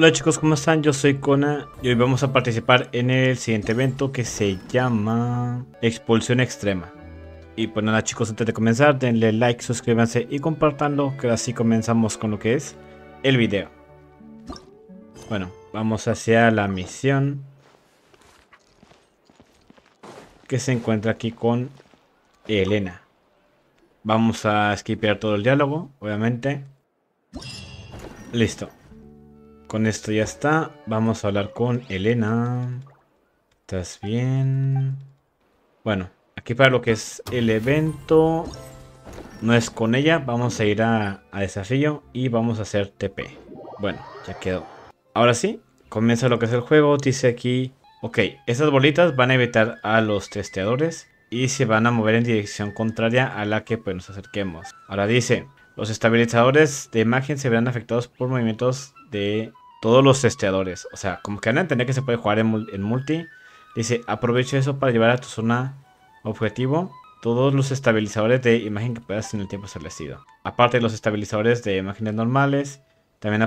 Hola chicos, ¿cómo están? Yo soy Kona y hoy vamos a participar en el siguiente evento que se llama Expulsión Extrema. Y pues nada chicos, antes de comenzar denle like, suscríbanse y compartanlo, que así comenzamos con lo que es el video. Bueno, vamos hacia la misión que se encuentra aquí con Elena. Vamos a skipear todo el diálogo, obviamente. Listo. Con esto ya está. Vamos a hablar con Elena. ¿Estás bien? Bueno, aquí para lo que es el evento, no es con ella. Vamos a ir a desafío y vamos a hacer TP. Bueno, ya quedó. Ahora sí, comienza lo que es el juego. Dice aquí, ok, estas bolitas van a evitar a los testeadores y se van a mover en dirección contraria a la que pues, nos acerquemos. Ahora dice, los estabilizadores de imagen se verán afectados por movimientos de todos los testeadores. O sea, como que van a entender que se puede jugar en multi. Dice, aprovecha eso para llevar a tu zona objetivo todos los estabilizadores de imagen que puedas en el tiempo establecido. Aparte de los estabilizadores de imágenes normales, también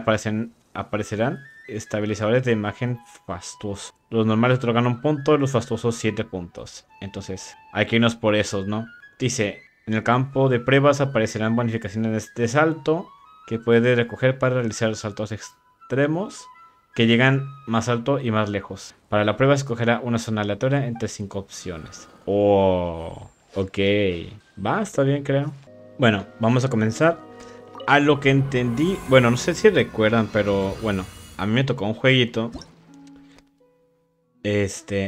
aparecerán estabilizadores de imagen fastuosos. Los normales otorgan un punto, los fastuosos 7 puntos. Entonces, hay que irnos por esos, ¿no? Dice, en el campo de pruebas aparecerán bonificaciones de salto que puede recoger para realizar saltos extremos que llegan más alto y más lejos. Para la prueba escogerá una zona aleatoria entre 5 opciones. Oh, ok. Va, está bien creo. Bueno, vamos a comenzar. A lo que entendí, bueno, no sé si recuerdan, pero bueno, a mí me tocó un jueguito.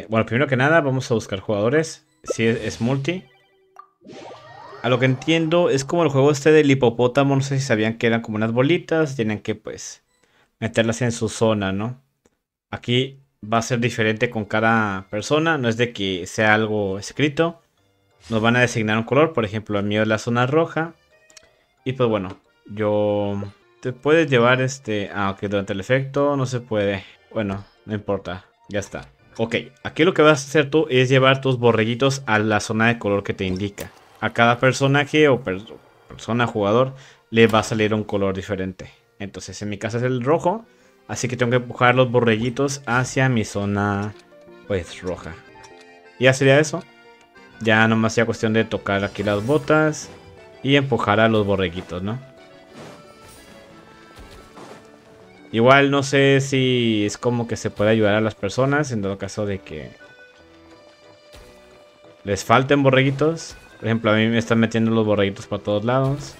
Bueno, primero que nada vamos a buscar jugadores. Si es multi. A lo que entiendo, es como el juego este del hipopótamo, no sé si sabían que eran como unas bolitas, tienen que pues meterlas en su zona, ¿no? Aquí va a ser diferente con cada persona, no es de que sea algo escrito. Nos van a designar un color, por ejemplo, el mío es la zona roja. Y pues bueno, yo... Te puedes llevar aunque durante el efecto no se puede. Bueno, no importa, ya está. Ok, aquí lo que vas a hacer tú es llevar tus borreguitos a la zona de color que te indica. A cada personaje o jugador le va a salir un color diferente. Entonces en mi caso es el rojo, así que tengo que empujar los borreguitos hacia mi zona pues roja. Y ya sería eso. Ya nomás sería cuestión de tocar aquí las botas y empujar a los borreguitos, ¿no? Igual no sé si es como que se puede ayudar a las personas en todo caso de que les falten borreguitos. Por ejemplo, a mí me están metiendo los borreguitos para todos lados.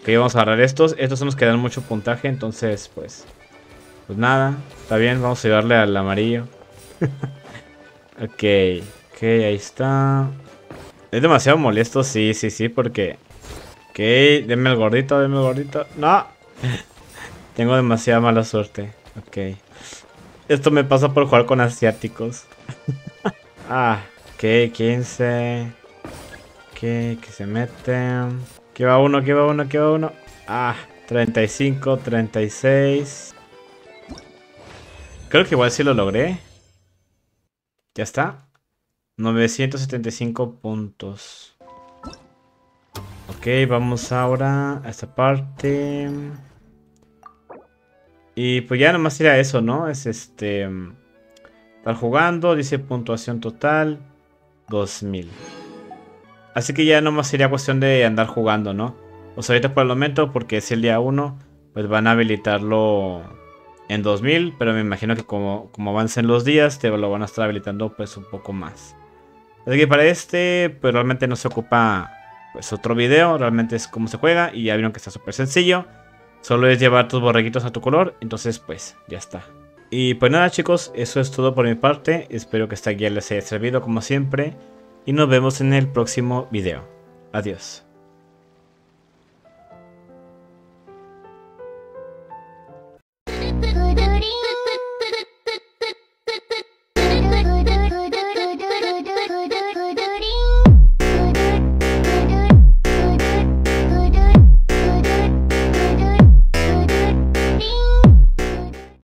Ok, vamos a agarrar estos. Estos son los que dan mucho puntaje, entonces, pues nada. Está bien, vamos a ayudarle al amarillo. Ok, ahí está. Es demasiado molesto, sí, porque... Ok, denme el gordito. ¡No! Tengo demasiada mala suerte. Ok. Esto me pasa por jugar con asiáticos. Ok, 15... Okay, que se meten. Aquí va uno. Ah, 35, 36. Creo que igual sí lo logré. Ya está. 975 puntos. Ok, vamos ahora a esta parte. Y pues ya nomás sería eso, ¿no? Es estar jugando, dice puntuación total 2000. Así que ya nomás sería cuestión de andar jugando, ¿no? O sea, ahorita por el momento, porque es el día 1, pues van a habilitarlo en 2000. Pero me imagino que como avancen los días, te lo van a estar habilitando pues un poco más. Así que para pues realmente no se ocupa pues otro video. Realmente es cómo se juega y ya vieron que está súper sencillo. Solo es llevar tus borreguitos a tu color, entonces pues ya está. Y pues nada chicos, eso es todo por mi parte. Espero que esta guía les haya servido como siempre. Y nos vemos en el próximo video. Adiós.